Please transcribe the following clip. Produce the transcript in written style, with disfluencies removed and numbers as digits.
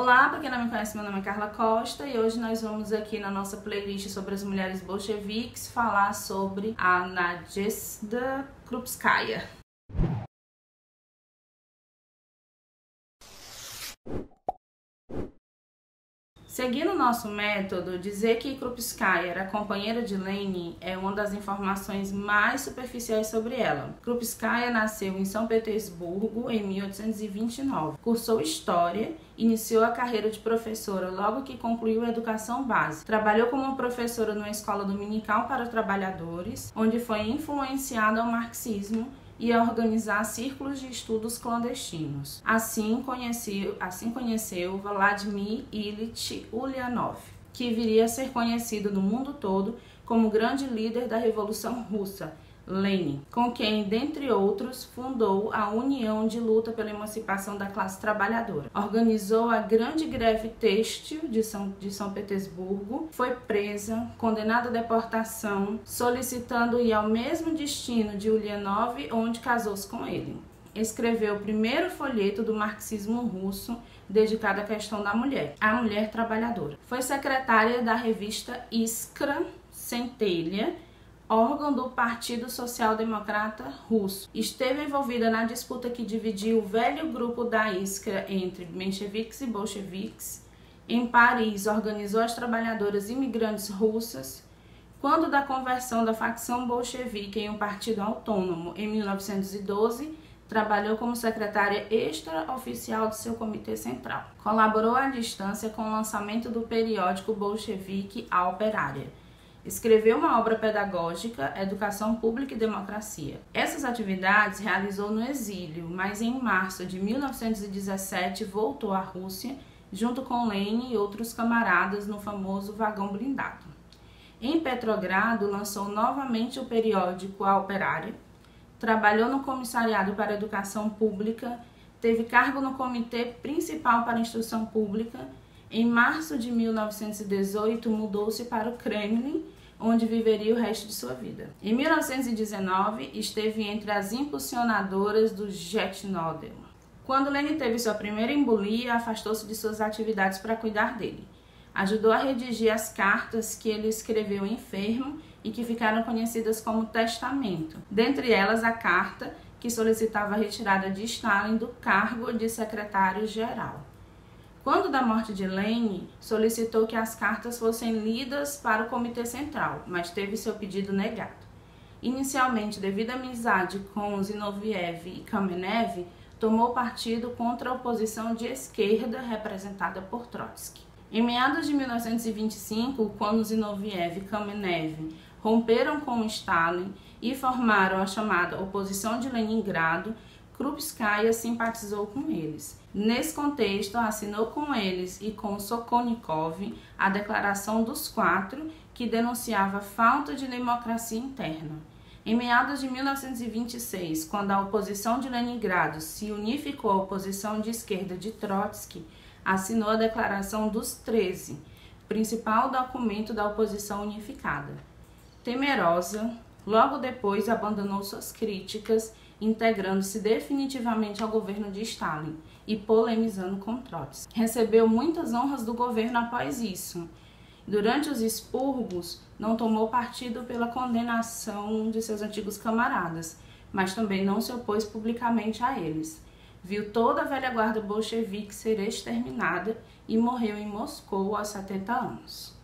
Olá, para quem não me conhece, meu nome é Carla Costa e hoje nós vamos aqui na nossa playlist sobre as mulheres bolcheviques falar sobre a Nadezhda Krupskaya. Seguindo o nosso método, dizer que Krupskaya era companheira de Lenin é uma das informações mais superficiais sobre ela. Krupskaya nasceu em São Petersburgo em 1829, cursou História, iniciou a carreira de professora logo que concluiu a educação básica. Trabalhou como professora numa escola dominical para trabalhadores, onde foi influenciada ao marxismo e a organizar círculos de estudos clandestinos. Assim conheceu Vladimir Ilyich Ulyanov, que viria a ser conhecido no mundo todo como grande líder da Revolução Russa, Lenin, com quem, dentre outros, fundou a União de Luta pela Emancipação da Classe Trabalhadora. Organizou a Grande Greve Têxtil de São Petersburgo, foi presa, condenada à deportação, solicitando ir ao mesmo destino de Ulyanov, onde casou-se com ele. Escreveu o primeiro folheto do marxismo russo dedicado à questão da mulher, a mulher trabalhadora. Foi secretária da revista Iskra, Centelha, órgão do Partido Social Democrata Russo. Esteve envolvida na disputa que dividiu o velho grupo da Iskra entre Mensheviques e Bolcheviques. Em Paris, organizou as trabalhadoras imigrantes russas. Quando da conversão da facção bolchevique em um partido autônomo, em 1912, trabalhou como secretária extraoficial de seu comitê central. Colaborou à distância com o lançamento do periódico Bolchevique A Operária. Escreveu uma obra pedagógica, Educação Pública e Democracia. Essas atividades realizou no exílio, mas em março de 1917 voltou à Rússia, junto com Lenin e outros camaradas no famoso vagão blindado. Em Petrogrado, lançou novamente o periódico A Operária, trabalhou no Comissariado para a Educação Pública, teve cargo no Comitê Principal para a Instrução Pública. Em março de 1918, mudou-se para o Kremlin, onde viveria o resto de sua vida. Em 1919, esteve entre as impulsionadoras do Zhenotdel. Quando Lenin teve sua primeira embolia, afastou-se de suas atividades para cuidar dele. Ajudou a redigir as cartas que ele escreveu enfermo e que ficaram conhecidas como testamento. Dentre elas, a carta que solicitava a retirada de Stalin do cargo de secretário-geral. Quando da morte de Lenin, solicitou que as cartas fossem lidas para o Comitê Central, mas teve seu pedido negado. Inicialmente, devido à amizade com Zinoviev e Kamenev, tomou partido contra a oposição de esquerda representada por Trotsky. Em meados de 1925, quando Zinoviev e Kamenev romperam com Stalin e formaram a chamada Oposição de Leningrado, Krupskaya simpatizou com eles. Nesse contexto, assinou com eles e com Sokolnikov a Declaração dos Quatro, que denunciava a falta de democracia interna. Em meados de 1926, quando a oposição de Leningrado se unificou à oposição de esquerda de Trotsky, assinou a Declaração dos 13, principal documento da oposição unificada. Temerosa, logo depois abandonou suas críticas, integrando-se definitivamente ao governo de Stalin e polemizando com Trotsky. Recebeu muitas honras do governo após isso. Durante os expurgos, não tomou partido pela condenação de seus antigos camaradas, mas também não se opôs publicamente a eles. Viu toda a velha guarda bolchevique ser exterminada e morreu em Moscou aos 70 anos.